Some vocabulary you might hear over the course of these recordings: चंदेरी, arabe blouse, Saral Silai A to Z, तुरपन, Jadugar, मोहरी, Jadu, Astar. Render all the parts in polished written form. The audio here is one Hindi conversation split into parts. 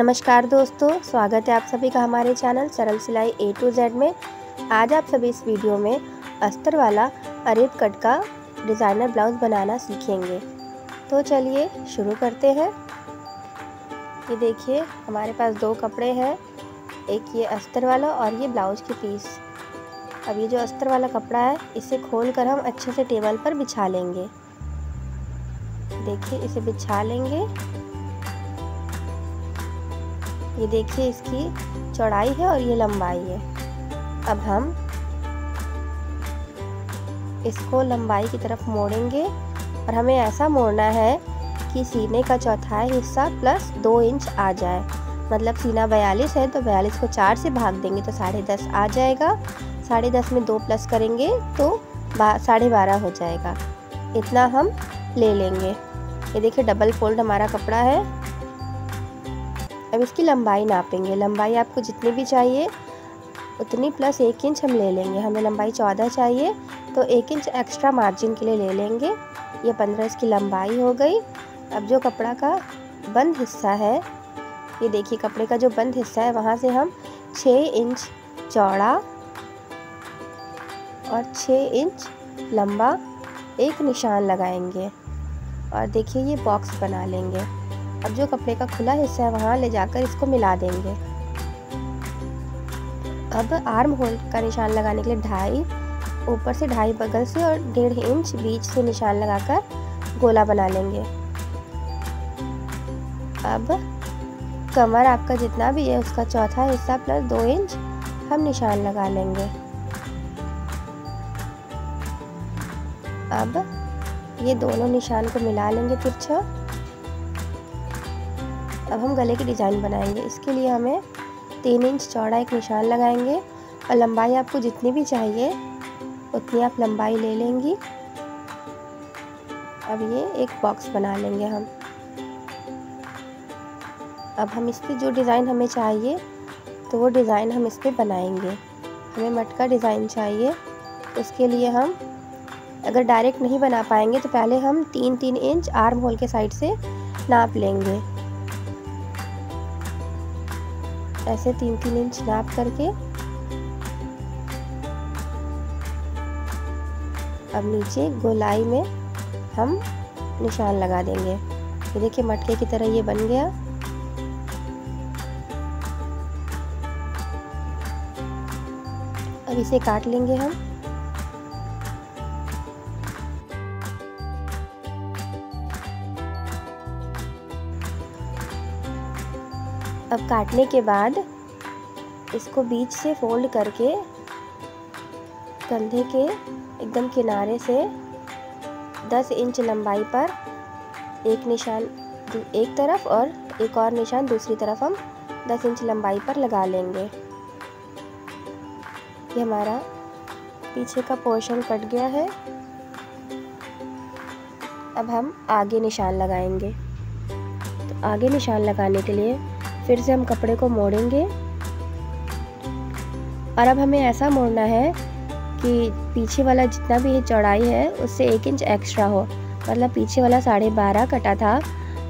नमस्कार दोस्तों, स्वागत है आप सभी का हमारे चैनल सरल सिलाई ए टू जेड में। आज आप सभी इस वीडियो में अस्तर वाला अरेब कट का डिज़ाइनर ब्लाउज़ बनाना सीखेंगे। तो चलिए शुरू करते हैं। ये देखिए हमारे पास दो कपड़े हैं, एक ये अस्तर वाला और ये ब्लाउज की पीस। अब ये जो अस्तर वाला कपड़ा है इसे खोल कर हम अच्छे से टेबल पर बिछा लेंगे। देखिए इसे बिछा लेंगे। ये देखिए इसकी चौड़ाई है और ये लंबाई है। अब हम इसको लंबाई की तरफ मोड़ेंगे और हमें ऐसा मोड़ना है कि सीने का चौथाई हिस्सा प्लस 2 इंच आ जाए। मतलब सीना 42 है तो 42 को 4 से भाग देंगे तो 10.5 आ जाएगा। 10.5 में 2 प्लस करेंगे तो 12.5 हो जाएगा। इतना हम ले लेंगे। ये देखिए डबल फोल्ड हमारा कपड़ा है। अब इसकी लंबाई नापेंगे। लंबाई आपको जितनी भी चाहिए उतनी प्लस 1 इंच हम ले लेंगे। हमें लंबाई 14 चाहिए तो 1 इंच एक्स्ट्रा मार्जिन के लिए ले लेंगे। ये 15 इसकी लंबाई हो गई। अब जो कपड़ा का बंद हिस्सा है, ये देखिए कपड़े का जो बंद हिस्सा है वहाँ से हम 6 इंच चौड़ा और 6 इंच लंबा एक निशान लगाएंगे और देखिए ये बॉक्स बना लेंगे। अब जो कपड़े का खुला हिस्सा है वहाँ ले जाकर इसको मिला देंगे। अब आर्म होल का निशान लगाने के लिए 2.5 ऊपर से 2.5 बगल से और 1.5 इंच बीच से निशान लगाकर गोला बना लेंगे। अब कमर आपका जितना भी है उसका चौथा हिस्सा प्लस 2 इंच हम निशान लगा लेंगे। अब ये दोनों निशान को मिला लेंगे तिरछा। अब हम गले की डिज़ाइन बनाएंगे। इसके लिए हमें 3 इंच चौड़ा एक निशान लगाएंगे और लंबाई आपको जितनी भी चाहिए उतनी आप लंबाई ले लेंगी। अब ये एक बॉक्स बना लेंगे हम। अब हम इस पर जो डिज़ाइन हमें चाहिए तो वो डिज़ाइन हम इस पर बनाएंगे। हमें मटका डिज़ाइन चाहिए, उसके लिए हम अगर डायरेक्ट नहीं बना पाएंगे तो पहले हम 3-3 इंच आर्म होल के साइड से नाप लेंगे। ऐसे 3-3 इंच नाप करके अब नीचे गोलाई में हम निशान लगा देंगे। ये देखिए मटके की तरह ये बन गया। अब इसे काट लेंगे हम। अब काटने के बाद इसको बीच से फोल्ड करके कंधे के एकदम किनारे से 10 इंच लंबाई पर एक निशान एक तरफ और एक और निशान दूसरी तरफ हम 10 इंच लंबाई पर लगा लेंगे। ये हमारा पीछे का पोर्शन कट गया है। अब हम आगे निशान लगाएंगे। तो आगे निशान लगाने के लिए फिर से हम कपड़े को मोड़ेंगे और अब हमें ऐसा मोड़ना है कि पीछे वाला जितना भी चौड़ाई है उससे 1 इंच एक्स्ट्रा हो। मतलब पीछे वाला 12.5 कटा था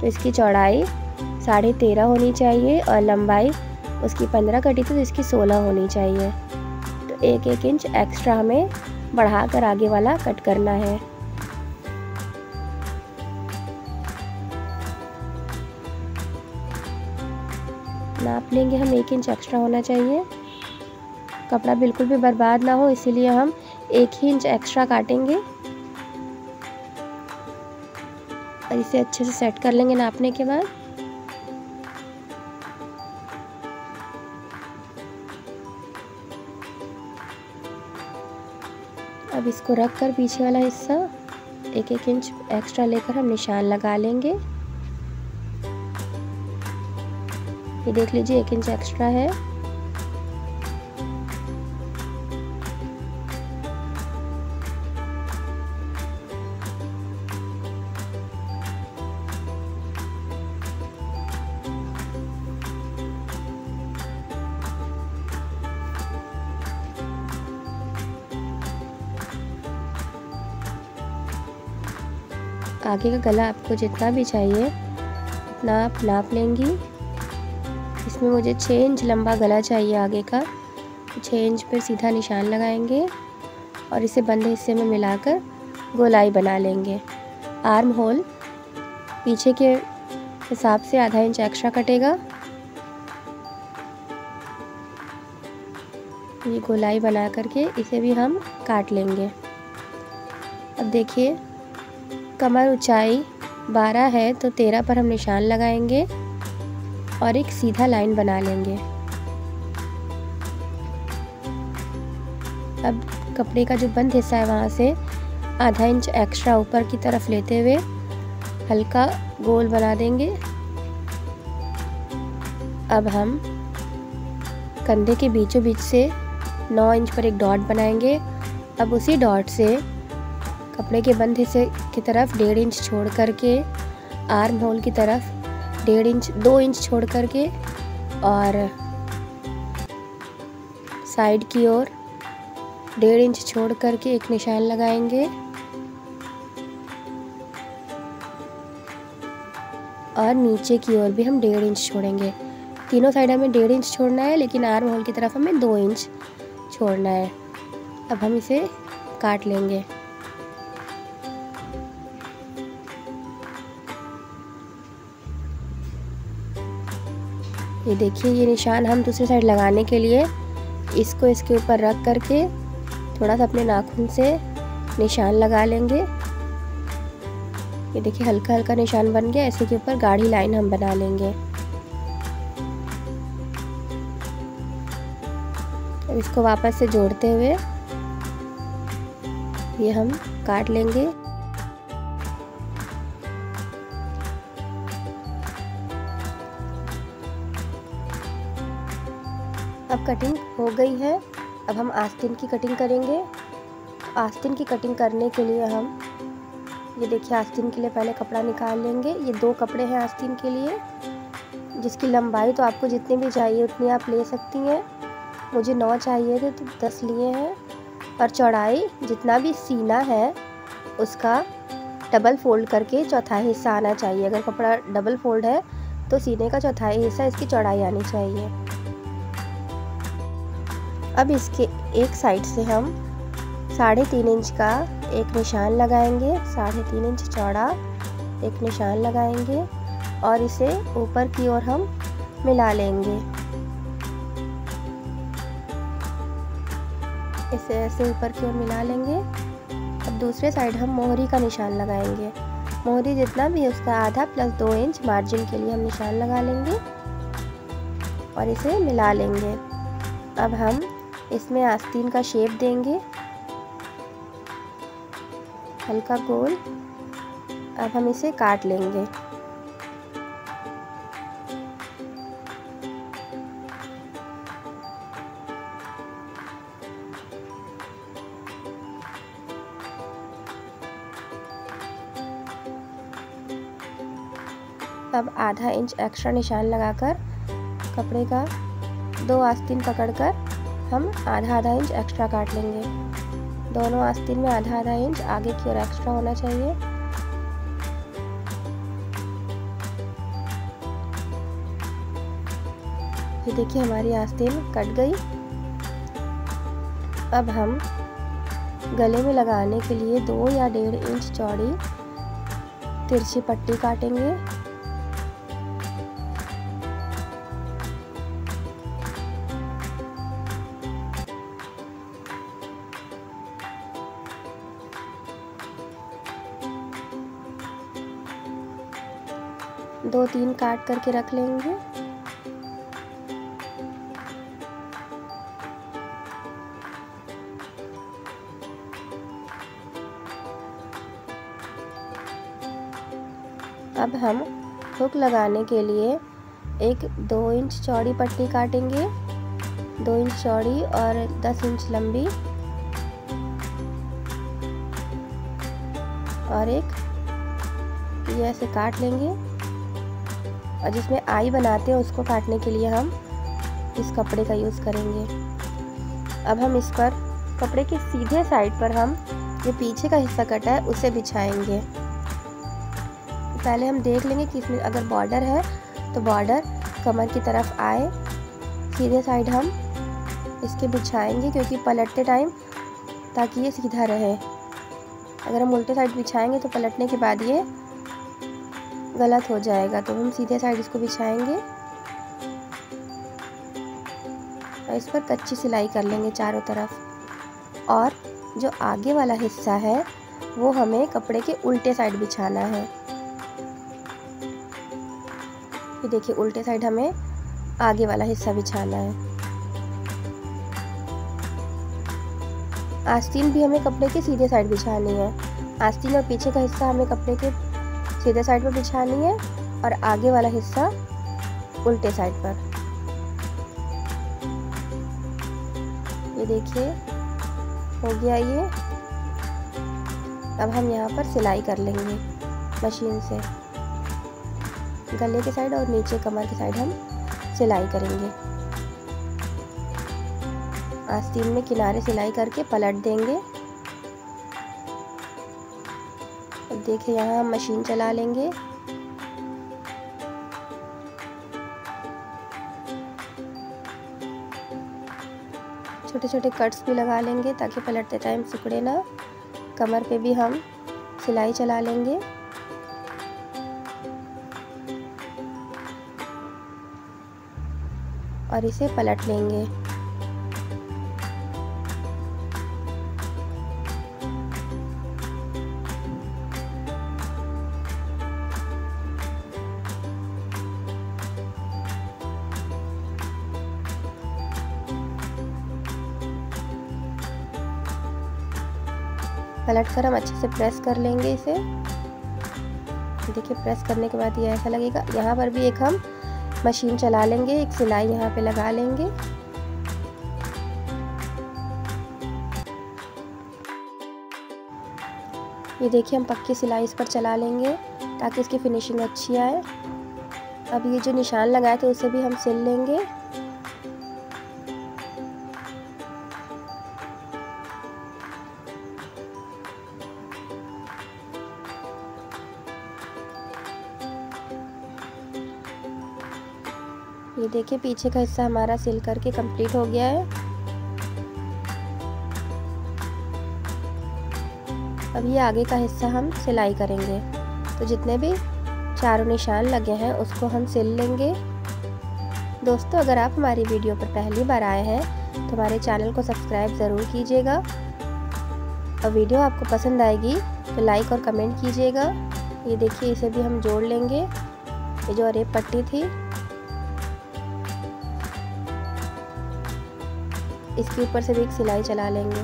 तो इसकी चौड़ाई 13.5 होनी चाहिए और लंबाई उसकी 15 कटी थी तो इसकी 16 होनी चाहिए। तो 1-1 इंच एक्स्ट्रा हमें बढ़ा कर आगे वाला कट करना है। नाप लेंगे हम। 1 इंच एक्स्ट्रा होना चाहिए। कपड़ा बिल्कुल भी बर्बाद ना हो इसीलिए हम 1 ही इंच एक्स्ट्रा काटेंगे और इसे अच्छे से सेट कर लेंगे नापने के बाद। अब इसको रख कर पीछे वाला हिस्सा 1-1 इंच एक्स्ट्रा लेकर हम निशान लगा लेंगे। ये देख लीजिए 1 इंच एक्स्ट्रा है। आगे का गला आपको जितना भी चाहिए उतना आप नाप लेंगी। इसमें मुझे 6 इंच लंबा गला चाहिए आगे का। 6 इंच पर सीधा निशान लगाएंगे और इसे बंद हिस्से में मिलाकर गोलाई बना लेंगे। आर्म होल पीछे के हिसाब से आधा इंच एक्स्ट्रा कटेगा। ये गोलाई बना करके इसे भी हम काट लेंगे। अब देखिए कमर ऊंचाई 12 है तो 13 पर हम निशान लगाएंगे और एक सीधा लाइन बना लेंगे। अब कपड़े का जो बंद हिस्सा है वहाँ से आधा इंच एक्स्ट्रा ऊपर की तरफ लेते हुए हल्का गोल बना देंगे। अब हम कंधे के बीचों बीच से 9 इंच पर एक डॉट बनाएंगे। अब उसी डॉट से कपड़े के बंद हिस्से की तरफ 1.5 इंच छोड़ करके आर्म होल की तरफ 2 इंच छोड़ करके और साइड की ओर 1.5 इंच छोड़ करके एक निशान लगाएंगे और नीचे की ओर भी हम 1.5 इंच छोड़ेंगे। तीनों साइड हमें 1.5 इंच छोड़ना है लेकिन आर्म होल की तरफ हमें 2 इंच छोड़ना है। अब हम इसे काट लेंगे। ये देखिए ये निशान हम दूसरी साइड लगाने के लिए इसको इसके ऊपर रख करके थोड़ा सा अपने नाखून से निशान लगा लेंगे। ये देखिए हल्का हल्का निशान बन गया। इसी के ऊपर गाढ़ी लाइन हम बना लेंगे। अब इसको वापस से जोड़ते हुए ये हम काट लेंगे। अब कटिंग हो गई है। अब हम आस्तीन की कटिंग करेंगे। आस्तीन की कटिंग करने के लिए हम ये देखिए आस्तीन के लिए पहले कपड़ा निकाल लेंगे। ये 2 कपड़े हैं आस्तीन के लिए जिसकी लंबाई तो आपको जितनी भी चाहिए उतनी आप ले सकती हैं। मुझे 9 चाहिए थे तो 10 लिए हैं और चौड़ाई जितना भी सीना है उसका डबल फोल्ड करके चौथाई हिस्सा आना चाहिए। अगर कपड़ा डबल फोल्ड है तो सीने का चौथाई हिस्सा इसकी चौड़ाई आनी चाहिए। अब इसके एक साइड से हम 3.5 इंच का एक निशान लगाएंगे। 3.5 इंच चौड़ा एक निशान लगाएंगे और इसे ऊपर की ओर हम मिला लेंगे। इसे ऐसे ऊपर की ओर मिला लेंगे। अब दूसरे साइड हम मोहरी का निशान लगाएंगे। मोहरी जितना भी उसका आधा प्लस 2 इंच मार्जिन के लिए हम निशान लगा लेंगे और इसे मिला लेंगे। अब हम इसमें आस्तीन का शेप देंगे हल्का गोल। अब हम इसे काट लेंगे। अब आधा इंच एक्स्ट्रा निशान लगाकर कपड़े का 2 आस्तीन पकड़कर हम आधा इंच एक्स्ट्रा काट लेंगे। दोनों आस्तीन में आधा इंच आगे की ओर एक्स्ट्रा होना चाहिए। ये देखिए हमारी आस्तीन कट गई। अब हम गले में लगाने के लिए 2 या 1.5 इंच चौड़ी तिरछी पट्टी काटेंगे। दो 3 काट करके रख लेंगे। अब हम हुक लगाने के लिए एक 2 इंच चौड़ी पट्टी काटेंगे। 2 इंच चौड़ी और 10 इंच लंबी और एक ये ऐसे काट लेंगे। और जिसमें आई बनाते हैं उसको काटने के लिए हम इस कपड़े का यूज़ करेंगे। अब हम इस पर कपड़े के सीधे साइड पर हम जो पीछे का हिस्सा कटा है उसे बिछाएंगे। पहले हम देख लेंगे कि इसमें अगर बॉर्डर है तो बॉर्डर कमर की तरफ आए, सीधे साइड हम इसके बिछाएंगे क्योंकि पलटते टाइम, ताकि ये सीधा रहे। अगर हम उल्टे साइड बिछाएंगे तो पलटने के बाद ये गलत हो जाएगा, तो हम सीधे साइड इसको बिछाएंगे और इस पर कच्ची सिलाई कर लेंगे चारों तरफ। और जो आगे वाला हिस्सा है वो हमें कपड़े के उल्टे साइड बिछाना है। ये देखिए उल्टे साइड हमें आगे वाला हिस्सा बिछाना है। आस्तीन भी हमें कपड़े के सीधे साइड बिछानी है। आस्तीन और पीछे का हिस्सा हमें कपड़े के सीधे साइड पर बिछानी है और आगे वाला हिस्सा उल्टे साइड पर। ये देखिए हो गया ये। अब हम यहाँ पर सिलाई कर लेंगे मशीन से। गले के साइड और नीचे कमर के साइड हम सिलाई करेंगे। आस्तीन में किनारे सिलाई करके पलट देंगे। अब देखिए यहाँ हम मशीन चला लेंगे। छोटे छोटे कट्स भी लगा लेंगे ताकि पलटते टाइम सिकुड़े ना। कमर पे भी हम सिलाई चला लेंगे। और इसे पलट लेंगे। पलट कर हम अच्छे से प्रेस कर लेंगे इसे। देखिए प्रेस करने के बाद ये ऐसा लगेगा। यहाँ पर भी एक हम मशीन चला लेंगे, एक सिलाई यहाँ पे लगा लेंगे। ये देखिए हम पक्की सिलाई इस पर चला लेंगे ताकि इसकी फिनिशिंग अच्छी आए। अब ये जो निशान लगाए थे उसे भी हम सिल लेंगे। ये देखिए पीछे का हिस्सा हमारा सिल करके कंप्लीट हो गया है। अब ये आगे का हिस्सा हम सिलाई करेंगे। तो जितने भी चारों निशान लगे हैं उसको हम सिल लेंगे। दोस्तों अगर आप हमारी वीडियो पर पहली बार आए हैं तो हमारे चैनल को सब्सक्राइब ज़रूर कीजिएगा। और वीडियो आपको पसंद आएगी तो लाइक और कमेंट कीजिएगा। ये देखिए इसे भी हम जोड़ लेंगे। ये जो अरे पट्टी थी इसके ऊपर से भी एक सिलाई चला लेंगे।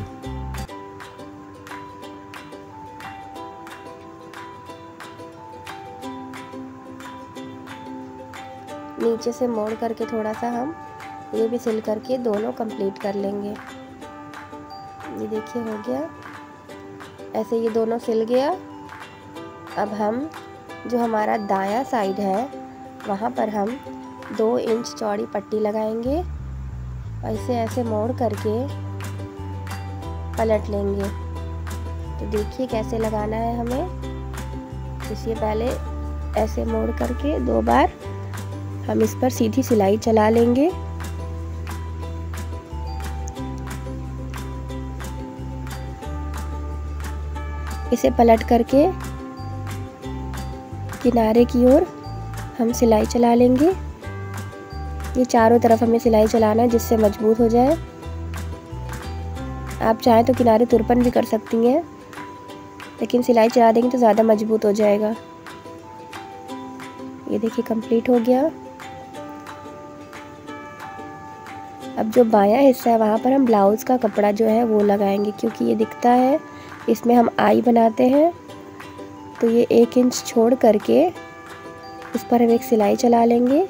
नीचे से मोड़ करके थोड़ा सा हम ये भी सिल करके दोनों कंप्लीट कर लेंगे। ये देखिए हो गया। ऐसे ये दोनों सिल गया। अब हम जो हमारा दायां साइड है वहाँ पर हम 2 इंच चौड़ी पट्टी लगाएंगे। ऐसे ऐसे मोड़ करके पलट लेंगे। तो देखिए कैसे लगाना है हमें। इसलिए पहले ऐसे मोड़ करके 2 बार हम इस पर सीधी सिलाई चला लेंगे। इसे पलट करके किनारे की ओर हम सिलाई चला लेंगे। ये चारों तरफ हमें सिलाई चलाना है जिससे मजबूत हो जाए। आप चाहें तो किनारे तुरपन भी कर सकती हैं, लेकिन सिलाई चला देंगे तो ज़्यादा मजबूत हो जाएगा। ये देखिए कंप्लीट हो गया। अब जो बायां हिस्सा है वहाँ पर हम ब्लाउज़ का कपड़ा जो है वो लगाएंगे, क्योंकि ये दिखता है इसमें हम आई बनाते हैं। तो ये 1 इंच छोड़ करके उस पर हम एक सिलाई चला लेंगे।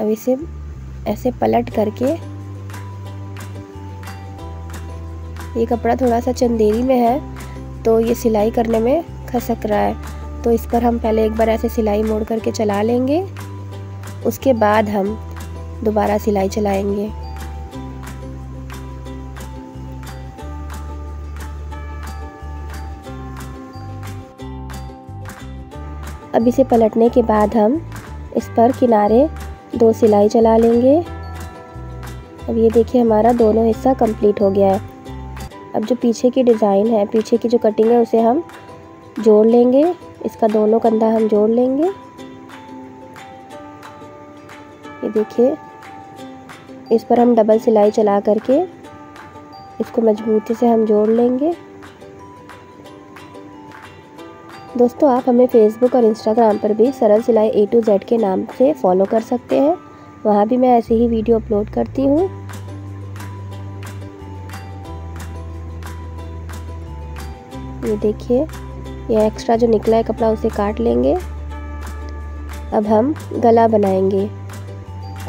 अब इसे ऐसे पलट करके, ये कपड़ा थोड़ा सा चंदेरी में है तो ये सिलाई करने में खसक रहा है, तो इस पर हम पहले एक बार ऐसे सिलाई मोड़ करके चला लेंगे। उसके बाद हम दोबारा सिलाई चलाएंगे। अब इसे पलटने के बाद हम इस पर किनारे दो सिलाई चला लेंगे। अब ये देखिए हमारा दोनों हिस्सा कंप्लीट हो गया है। अब जो पीछे की डिज़ाइन है, पीछे की जो कटिंग है, उसे हम जोड़ लेंगे। इसका दोनों कंधा हम जोड़ लेंगे। ये देखिए, इस पर हम डबल सिलाई चला करके इसको मजबूती से हम जोड़ लेंगे। दोस्तों, आप हमें फेसबुक और इंस्टाग्राम पर भी सरल सिलाई A to Z के नाम से फॉलो कर सकते हैं। वहाँ भी मैं ऐसे ही वीडियो अपलोड करती हूँ। ये देखिए, ये एक्स्ट्रा जो निकला है कपड़ा उसे काट लेंगे। अब हम गला बनाएंगे,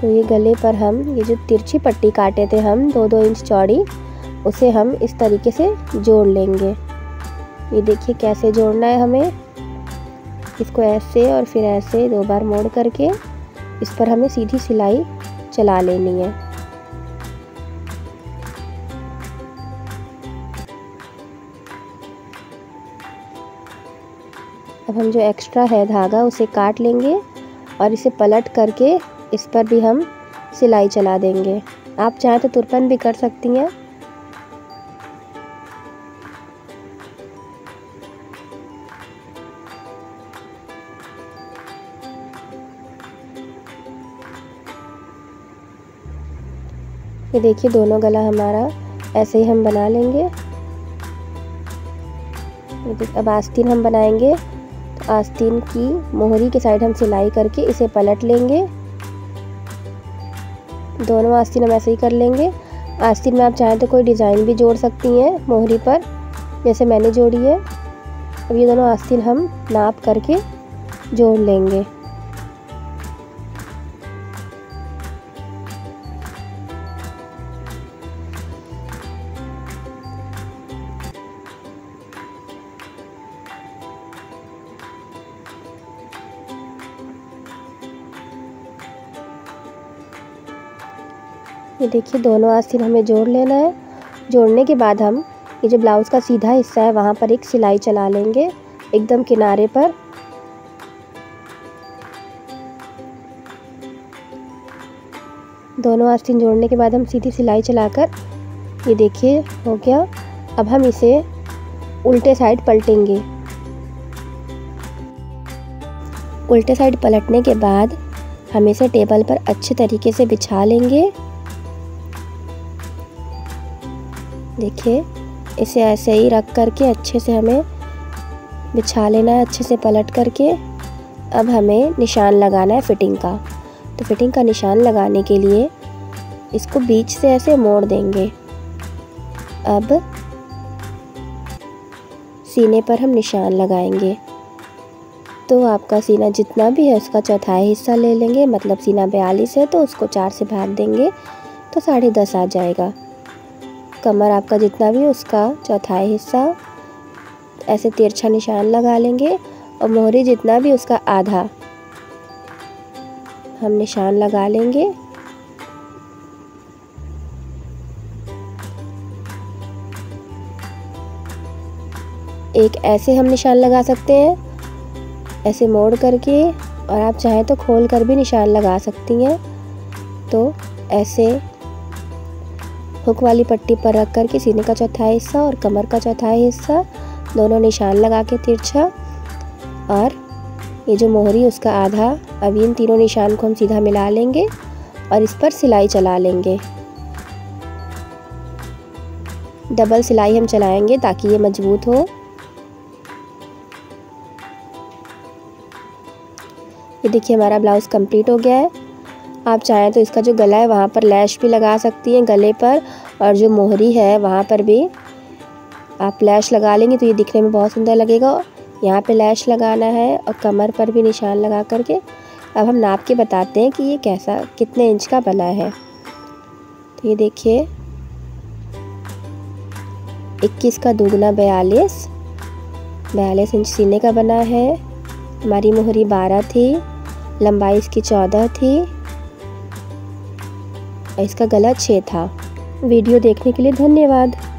तो ये गले पर हम ये जो तिरछी पट्टी काटे थे हम 2-2 इंच चौड़ी, उसे हम इस तरीके से जोड़ लेंगे। ये देखिए कैसे जोड़ना है हमें। इसको ऐसे और फिर ऐसे 2 बार मोड़ करके इस पर हमें सीधी सिलाई चला लेनी है। अब हम जो एक्स्ट्रा है धागा उसे काट लेंगे और इसे पलट करके इस पर भी हम सिलाई चला देंगे। आप चाहें तो तुरपन भी कर सकती हैं। ये देखिए दोनों गला हमारा ऐसे ही हम बना लेंगे। अब आस्तीन हम बनाएंगे, तो आस्तीन की मोहरी के साइड हम सिलाई करके इसे पलट लेंगे। दोनों आस्तीन हम ऐसे ही कर लेंगे। आस्तीन में आप चाहें तो कोई डिज़ाइन भी जोड़ सकती हैं मोहरी पर, जैसे मैंने जोड़ी है। अब ये दोनों आस्तीन हम नाप करके जोड़ लेंगे। ये देखिए दोनों आस्तीन हमें जोड़ लेना है। जोड़ने के बाद हम ये जो ब्लाउज़ का सीधा हिस्सा है वहाँ पर एक सिलाई चला लेंगे, एकदम किनारे पर। दोनों आस्तीन जोड़ने के बाद हम सीधी सिलाई चलाकर ये देखिए हो गया। अब हम इसे उल्टे साइड पलटेंगे। उल्टे साइड पलटने के बाद हम इसे टेबल पर अच्छे तरीके से बिछा लेंगे। देखिए, इसे ऐसे ही रख करके अच्छे से हमें बिछा लेना है, अच्छे से पलट करके। अब हमें निशान लगाना है फिटिंग का, तो फिटिंग का निशान लगाने के लिए इसको बीच से ऐसे मोड़ देंगे। अब सीने पर हम निशान लगाएंगे, तो आपका सीना जितना भी है उसका चौथाई हिस्सा ले लेंगे। मतलब सीना 42 है तो उसको 4 से भाग देंगे तो 10.5 आ जाएगा। कमर आपका जितना भी उसका चौथाई हिस्सा, ऐसे तिरछा निशान लगा लेंगे। और मोहरी जितना भी उसका आधा हम निशान लगा लेंगे। एक ऐसे हम निशान लगा सकते हैं, ऐसे मोड़ करके, और आप चाहें तो खोल कर भी निशान लगा सकती हैं। तो ऐसे हुक वाली पट्टी पर रख कर के सीने का चौथाई हिस्सा और कमर का चौथाई हिस्सा दोनों निशान लगा के तिरछा, और ये जो मोहरी उसका आधा। अब इन तीनों निशान को हम सीधा मिला लेंगे और इस पर सिलाई चला लेंगे। डबल सिलाई हम चलाएंगे ताकि ये मजबूत हो। ये देखिए हमारा ब्लाउज़ कंप्लीट हो गया है। आप चाहें तो इसका जो गला है वहाँ पर लैश भी लगा सकती हैं गले पर, और जो मोहरी है वहाँ पर भी आप लैश लगा लेंगे तो ये दिखने में बहुत सुंदर लगेगा। यहाँ पे लैश लगाना है और कमर पर भी निशान लगा करके। अब हम नाप के बताते हैं कि ये कैसा कितने इंच का बना है। तो ये देखिए 21 का दोगुना 42, 42 इंच सीने का बना है। हमारी मोहरी 12 थी, लंबाई इसकी 14 थी, इसका गला 6 था। वीडियो देखने के लिए धन्यवाद।